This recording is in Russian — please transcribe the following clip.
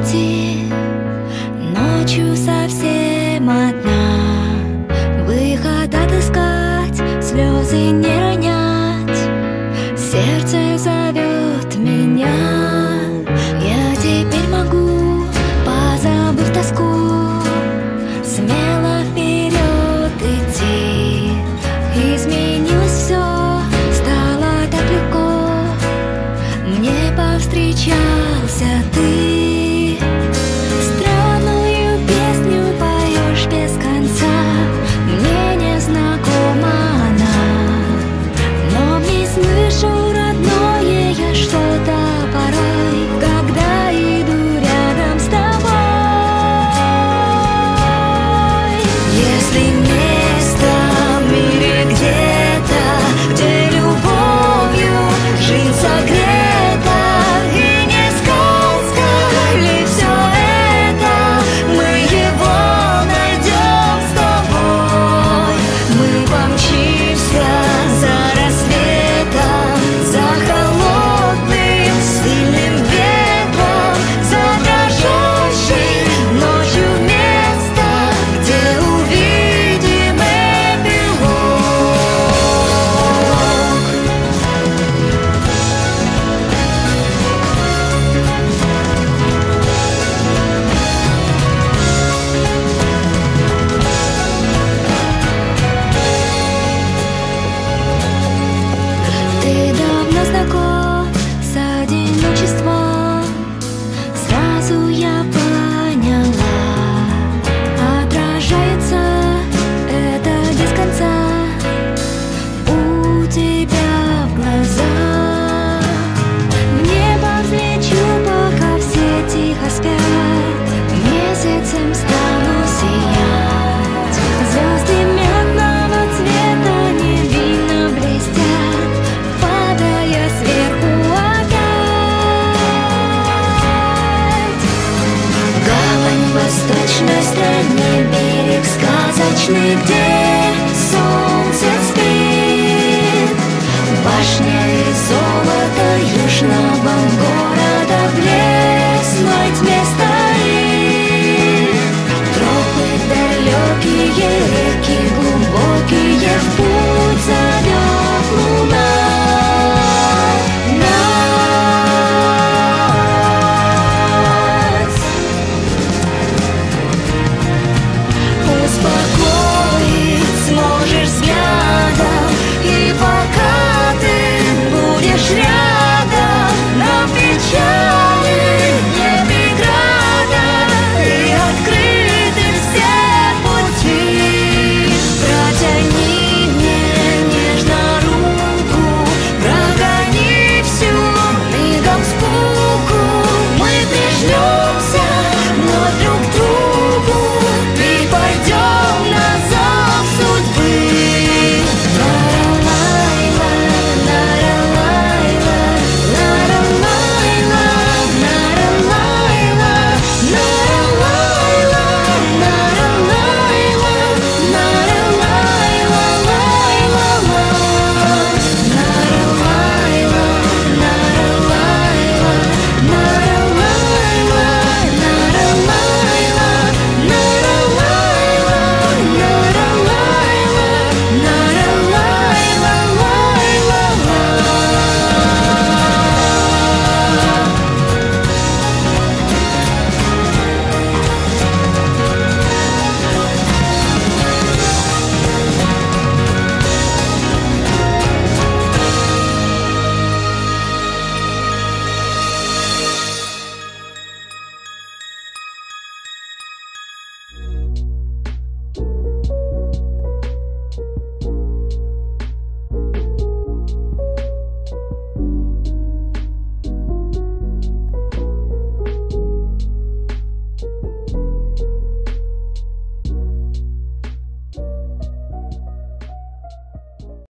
пути, ночью совсем одна. Выход отыскать, слезы не ронять. Сердце зовет меня. Я теперь могу, позабыв тоску, смело вперед идти. Изменилось все, стало так легко. Мне повстречался ты. Восточной стране берег сказочный день.